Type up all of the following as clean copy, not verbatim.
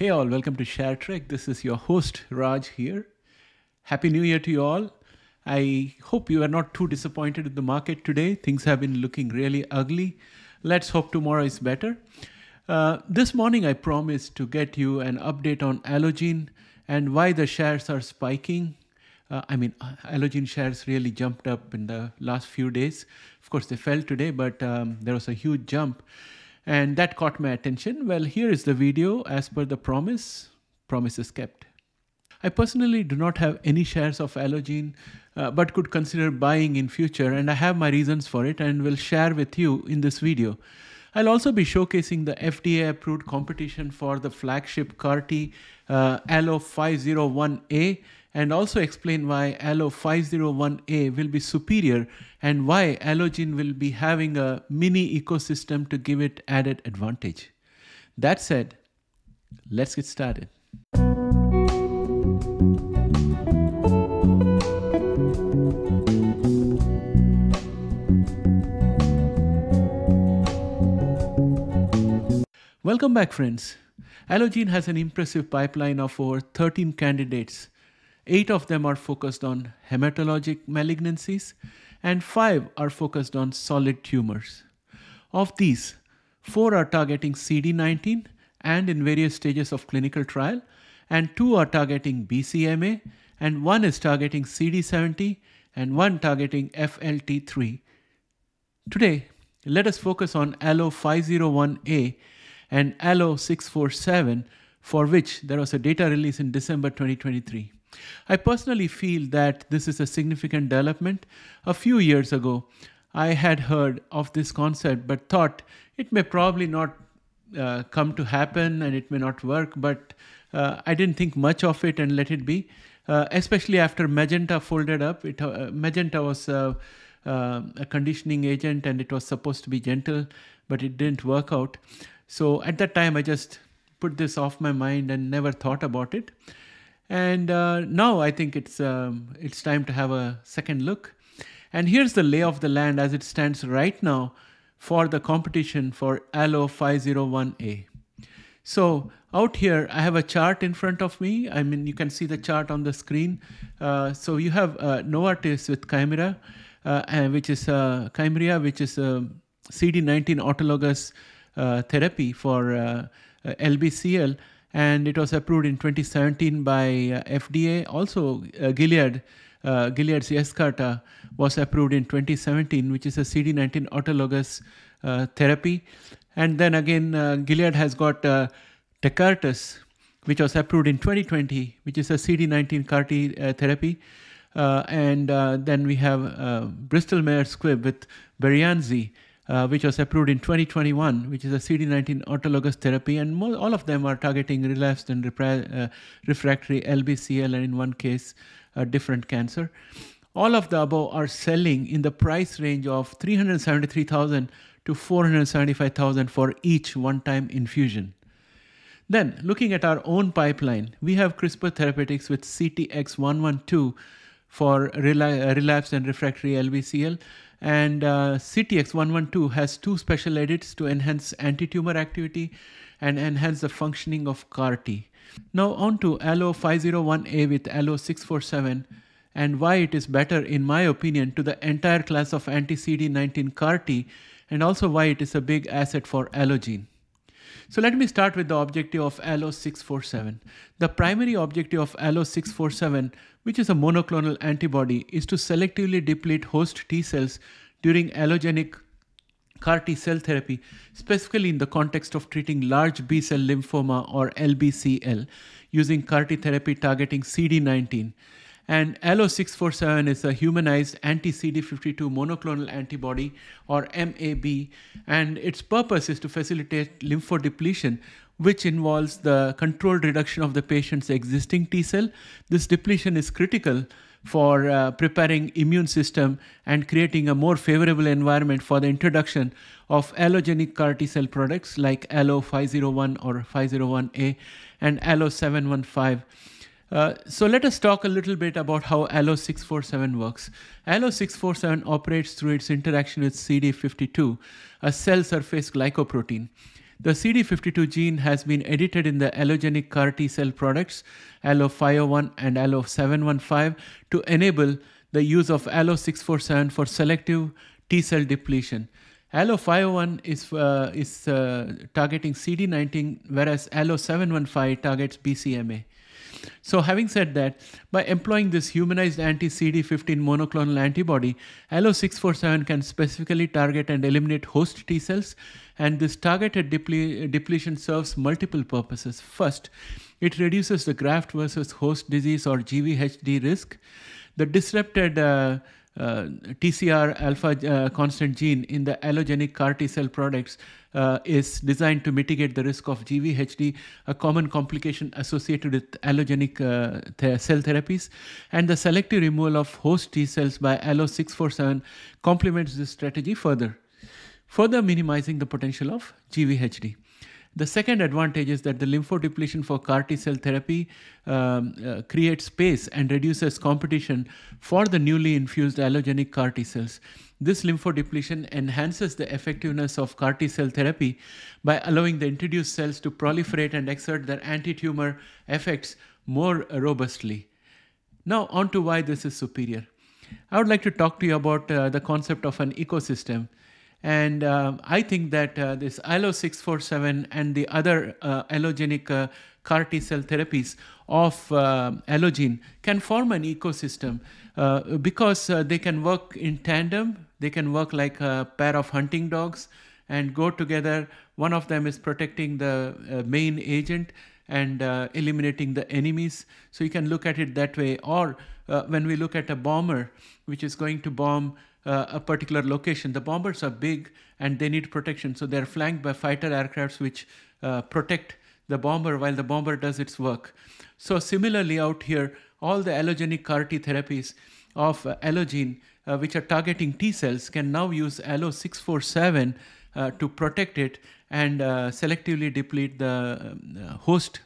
Hey all, welcome to ShareTreck. This is your host Raj here. Happy New Year to you all. I hope you are not too disappointed in the market today. Things have been looking really ugly. Let's hope tomorrow is better. This morning I promised to get you an update on Allogene and why the shares are spiking. Allogene shares really jumped up in the last few days. Of course, they fell today, but there was a huge jump. And that caught my attention. Well, here is the video as per the promise. Promise is kept. I personally do not have any shares of Allogene, but could consider buying in future. And I have my reasons for it and will share with you in this video. I'll also be showcasing the FDA approved competition for the flagship CAR-T ALLO-501A and also explain why ALLO-501A will be superior and why Allogene will be having a mini ecosystem to give it added advantage. That said, let's get started. Welcome back, friends. Allogene has an impressive pipeline of over 13 candidates. 8 of them are focused on hematologic malignancies and 5 are focused on solid tumors. Of these, 4 are targeting CD19 and in various stages of clinical trial, and 2 are targeting BCMA, and 1 is targeting CD70 and 1 targeting FLT3. Today, let us focus on ALLO-501A and ALLO-647, for which there was a data release in December 2023. I personally feel that this is a significant development. A few years ago, I had heard of this concept, but thought it may probably not come to happen and it may not work, but I didn't think much of it and let it be, especially after Magenta folded up. Magenta was a conditioning agent and it was supposed to be gentle, but it didn't work out. So at that time, I just put this off my mind and never thought about it. And now I think it's time to have a second look. And here's the lay of the land as it stands right now for the competition for ALLO-501A. So out here, I have a chart in front of me. I mean, you can see the chart on the screen. So you have Novartis with Kymriah, which is a CD19 autologous therapy for LBCL. And it was approved in 2017 by FDA. Also, Gilead's Yescarta was approved in 2017, which is a CD19 autologous therapy. And then again, Gilead has got Tecartus, which was approved in 2020, which is a CD19 CAR-T therapy. Then we have Bristol-Myers Squibb with Breyanzi, which was approved in 2021, which is a CD19 autologous therapy, and all of them are targeting relapsed and refractory LBCL, and in one case, a different cancer. All of the above are selling in the price range of $373,000 to $475,000 for each one-time infusion. Then, looking at our own pipeline, we have CRISPR Therapeutics with CTX112 for relapsed and refractory LBCL, and CTX112 has 2 special edits to enhance anti-tumor activity and enhance the functioning of CAR-T. Now on to ALLO-501A with ALLO-647 and why it is better, in my opinion, to the entire class of anti-CD19 CAR-T, and also why it is a big asset for Allogene. So let me start with the objective of ALLO-647. The primary objective of ALLO-647, which is a monoclonal antibody, is to selectively deplete host T cells during allogenic CAR-T cell therapy, specifically in the context of treating large B-cell lymphoma or LBCL using CAR-T therapy targeting CD19. And ALLO-647 is a humanized anti-CD52 monoclonal antibody, or MAB, and its purpose is to facilitate lymphodepletion, which involves the controlled reduction of the patient's existing T cell. This depletion is critical for preparing immune system and creating a more favorable environment for the introduction of allogenic CAR T cell products like ALLO-501 or 501A and ALLO-715. So let us talk a little bit about how ALLO-647 works. ALLO-647 operates through its interaction with CD52, a cell surface glycoprotein. The CD52 gene has been edited in the allogenic CAR-T cell products ALLO-501 and ALLO-715 to enable the use of ALLO-647 for selective T-cell depletion. ALLO-501 is targeting CD19, whereas ALLO-715 targets BCMA. So having said that, by employing this humanized anti-CD15 monoclonal antibody, ALLO-647 can specifically target and eliminate host T cells, and this targeted depletion serves multiple purposes. First, it reduces the graft versus host disease or GVHD risk. The disrupted TCR alpha constant gene in the allogenic CAR T cell products is designed to mitigate the risk of GVHD, a common complication associated with allogenic cell therapies. And the selective removal of host T cells by ALLO-647 complements this strategy further minimizing the potential of GVHD. The second advantage is that the lymphodepletion for CAR T-cell therapy creates space and reduces competition for the newly infused allogenic CAR T-cells. This lymphodepletion enhances the effectiveness of CAR T-cell therapy by allowing the introduced cells to proliferate and exert their anti-tumor effects more robustly. Now on to why this is superior. I would like to talk to you about the concept of an ecosystem. And I think that this ALLO-647 and the other allogenic CAR T-cell therapies of Allogene can form an ecosystem because they can work in tandem. They can work like a pair of hunting dogs and go together. One of them is protecting the main agent and eliminating the enemies. So you can look at it that way. Or when we look at a bomber, which is going to bomb a particular location. The bombers are big and they need protection. So they're flanked by fighter aircrafts which protect the bomber while the bomber does its work. So similarly out here, all the allogenic CAR-T therapies of Allogene, which are targeting T cells, can now use ALLO-647 to protect it and selectively deplete the host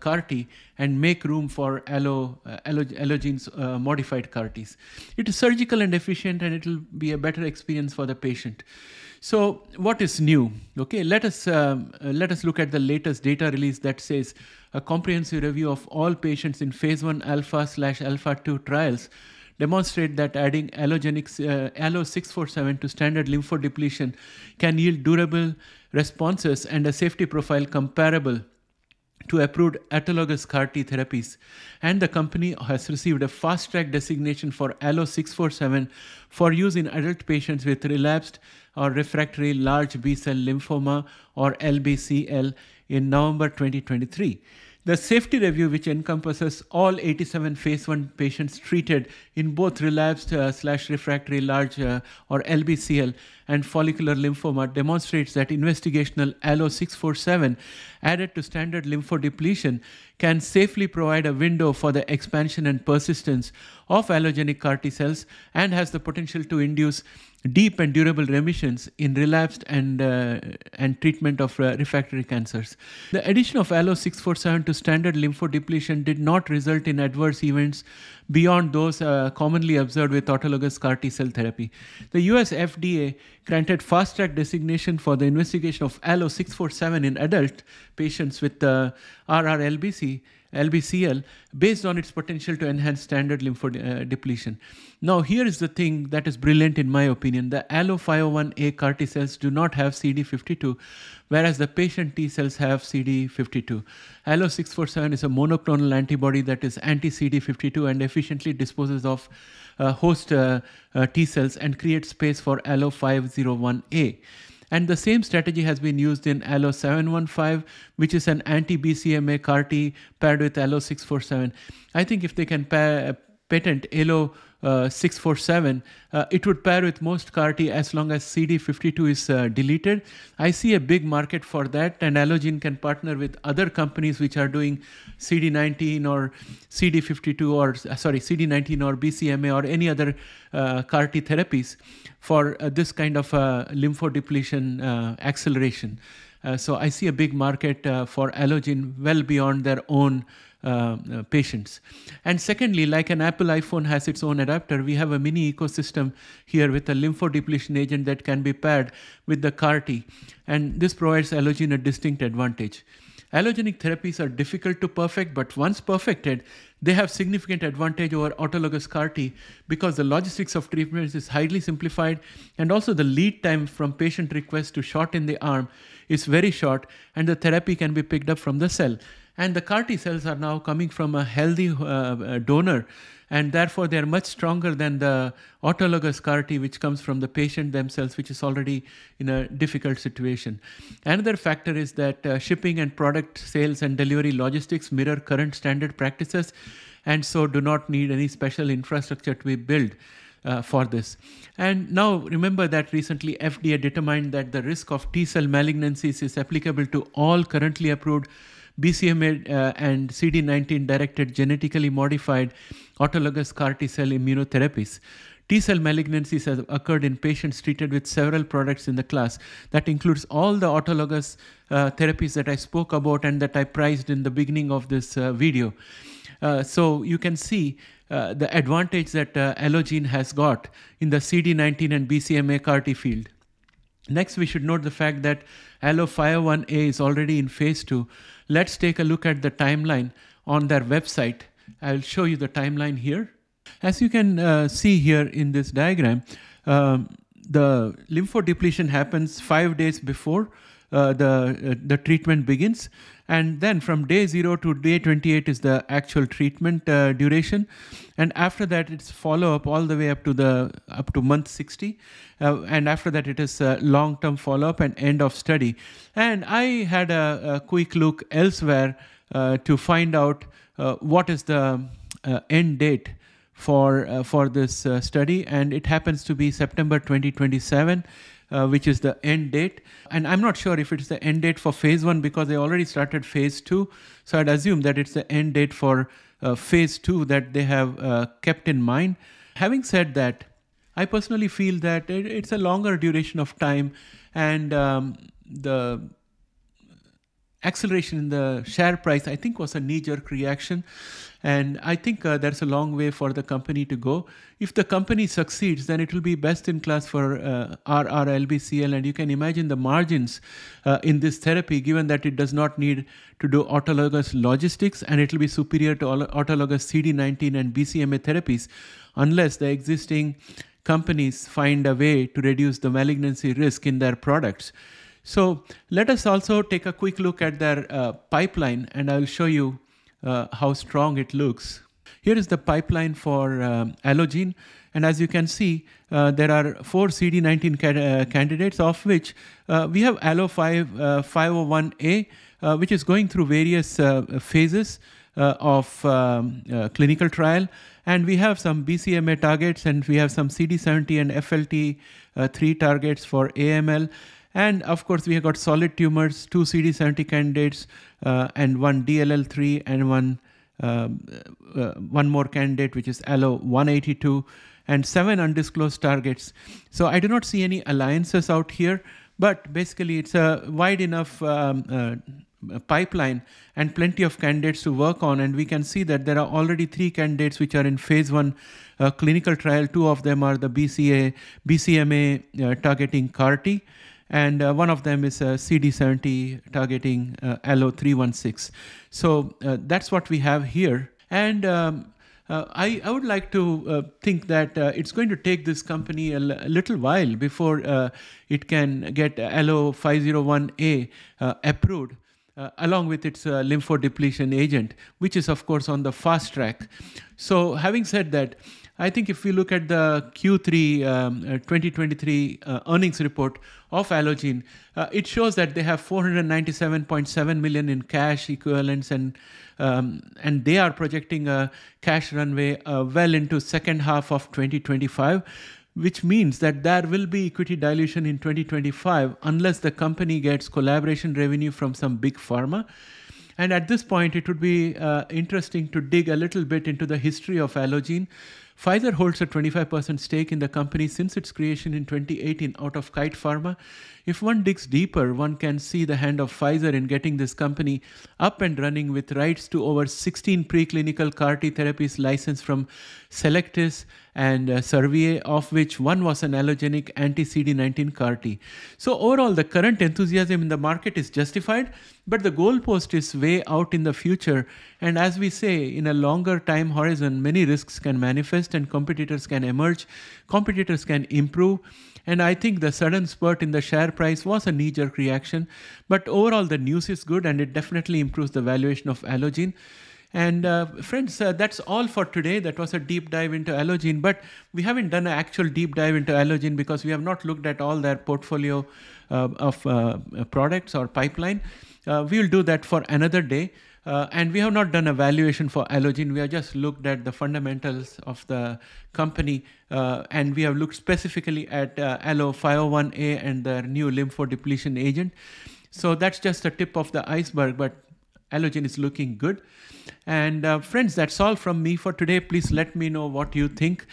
CAR-T and make room for Allogene's modified CAR-Ts. It is surgical and efficient, and it will be a better experience for the patient. So what is new? Okay, let us look at the latest data release that says a comprehensive review of all patients in phase 1 alpha/alpha 2 trials demonstrate that adding ALLO-647 to standard lymphodepletion can yield durable responses and a safety profile comparable to approved autologous CAR-T therapies. And the company has received a fast-track designation for ALLO-647 for use in adult patients with relapsed or refractory large B-cell lymphoma or LBCL in November 2023. The safety review, which encompasses all 87 phase 1 patients treated in both relapsed / refractory large or LBCL and follicular lymphoma, demonstrates that investigational ALLO-647 added to standard lymphodepletion can safely provide a window for the expansion and persistence of allogenic CAR T cells and has the potential to induce deep and durable remissions in relapsed and treatment of refractory cancers. The addition of ALLO-647 to standard lymphodepletion did not result in adverse events beyond those commonly observed with autologous CAR T-cell therapy. The US FDA granted fast-track designation for the investigation of ALLO-647 in adult patients with RRLBCL based on its potential to enhance standard lymphodepletion. Now, here is the thing that is brilliant in my opinion. The ALLO-501A CAR T cells do not have CD52, whereas the patient T cells have CD52. ALLO-647 is a monoclonal antibody that is anti-CD52 and efficiently disposes of host T cells and creates space for ALLO-501A. And the same strategy has been used in ALLO-715, which is an anti-BCMA CAR-T paired with ALLO-647. I think if they can patent ALLO-647, it would pair with most CAR-T as long as CD52 is deleted. I see a big market for that, and Allogene can partner with other companies which are doing CD19 or CD52 or, sorry, CD19 or BCMA or any other CAR-T therapies for this kind of lymphodepletion acceleration. So I see a big market for Allogene well beyond their own patients. And secondly, like an Apple iPhone has its own adapter, we have a mini ecosystem here with a lymphodepletion agent that can be paired with the CAR-T, and this provides Allogene a distinct advantage. Allogenic therapies are difficult to perfect, but once perfected, they have significant advantage over autologous CAR-T because the logistics of treatments is highly simplified, and also the lead time from patient request to shot in the arm is very short, and the therapy can be picked up from the cell. And the CAR-T cells are now coming from a healthy donor, and therefore they are much stronger than the autologous CAR-T, which comes from the patient themselves, which is already in a difficult situation. Another factor is that shipping and product sales and delivery logistics mirror current standard practices, and so do not need any special infrastructure to be built for this. And now remember that recently FDA determined that the risk of T-cell malignancies is applicable to all currently approved BCMA and CD19 directed genetically modified autologous CAR-T cell immunotherapies. T-cell malignancies have occurred in patients treated with several products in the class. That includes all the autologous therapies that I spoke about and that I prized in the beginning of this video. So you can see the advantage that Allogene has got in the CD19 and BCMA CAR-T field. Next, we should note the fact that ALLO-501A is already in phase 2. Let's take a look at the timeline on their website. I'll show you the timeline here. As you can see here in this diagram, the lymphodepletion happens 5 days before the treatment begins. And then from day 0 to day 28 is the actual treatment duration. And after that, it's follow-up all the way up to month 60. And after that, it is long-term follow-up and end of study. And I had a quick look elsewhere to find out what is the end date for this study. And it happens to be September 2027. Which is the end date. And I'm not sure if it's the end date for phase 1 because they already started phase 2. So I'd assume that it's the end date for phase 2 that they have kept in mind. Having said that, I personally feel that it's a longer duration of time, and the acceleration in the share price, I think, was a knee-jerk reaction. And I think there's a long way for the company to go. If the company succeeds, then it will be best in class for RRLBCL. And you can imagine the margins in this therapy, given that it does not need to do autologous logistics, and it will be superior to autologous CD19 and BCMA therapies, unless the existing companies find a way to reduce the malignancy risk in their products. So let us also take a quick look at their pipeline, and I'll show you how strong it looks. Here is the pipeline for Allogene, and as you can see, there are 4 CD19 candidates, of which we have ALLO-501A, which is going through various phases of clinical trial. And we have some BCMA targets, and we have some CD70 and FLT3 targets for AML. And of course, we have got solid tumors, 2 CD70 candidates, and 1 DLL3, and one more candidate, which is ALO182, and 7 undisclosed targets. So I do not see any alliances out here, but basically it's a wide enough pipeline and plenty of candidates to work on. And we can see that there are already 3 candidates which are in phase 1 clinical trial. 2 of them are the BCMA targeting CAR-T. And one of them is CD70 targeting ALLO-316. So that's what we have here. And I would like to think that it's going to take this company a little while before it can get ALLO-501A approved, along with its lymphodepletion agent, which is, of course, on the fast track. So having said that, I think if we look at the Q3 2023 earnings report of Allogene, it shows that they have $497.7 million in cash equivalents, and they are projecting a cash runway well into second half of 2025, which means that there will be equity dilution in 2025 unless the company gets collaboration revenue from some big pharma. And at this point, it would be interesting to dig a little bit into the history of Allogene. Pfizer holds a 25% stake in the company since its creation in 2018 out of Kite Pharma. If one digs deeper, one can see the hand of Pfizer in getting this company up and running with rights to over 16 preclinical CAR-T therapies licensed from Selectis and Servier, of which one was an allogenic anti-CD19 CAR-T. So overall, the current enthusiasm in the market is justified, but the goalpost is way out in the future. And as we say, in a longer time horizon, many risks can manifest and competitors can emerge, competitors can improve. And I think the sudden spurt in the share price was a knee-jerk reaction. But overall, the news is good and it definitely improves the valuation of Allogene. And friends, that's all for today. That was a deep dive into Allogene, but we haven't done an actual deep dive into Allogene because we have not looked at all their portfolio of products or pipeline. We'll do that for another day. And we have not done a valuation for Allogene. We have just looked at the fundamentals of the company and we have looked specifically at ALLO-501A and their new lymphodepletion agent. So that's just the tip of the iceberg, but Allogene is looking good. And friends, that's all from me for today. Please let me know what you think.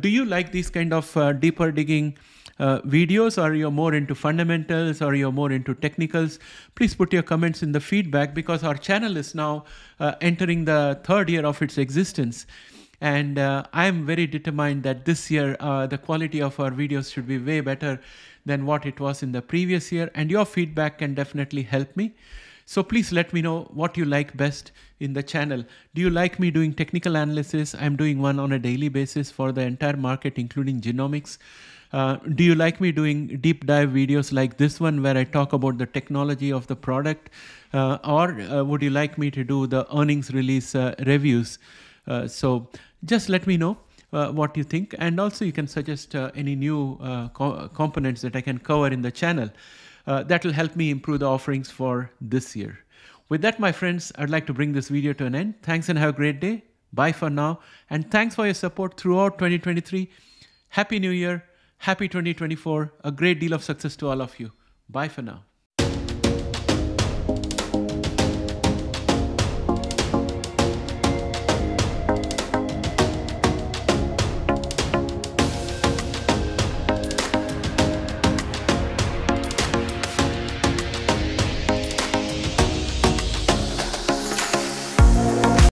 Do you like these kind of deeper digging videos, or you're more into fundamentals, or you're more into technicals? Please put your comments in the feedback, because our channel is now entering the third year of its existence. And I'm very determined that this year, the quality of our videos should be way better than what it was in the previous year. And your feedback can definitely help me. So please let me know what you like best in the channel. Do you like me doing technical analysis? I'm doing one on a daily basis for the entire market, including genomics. Do you like me doing deep dive videos like this one where I talk about the technology of the product? Or would you like me to do the earnings release reviews? So just let me know what you think. And also you can suggest any new components that I can cover in the channel. That will help me improve the offerings for this year. With that, my friends, I'd like to bring this video to an end. Thanks and have a great day. Bye for now. And thanks for your support throughout 2023. Happy New Year. Happy 2024. A great deal of success to all of you. Bye for now.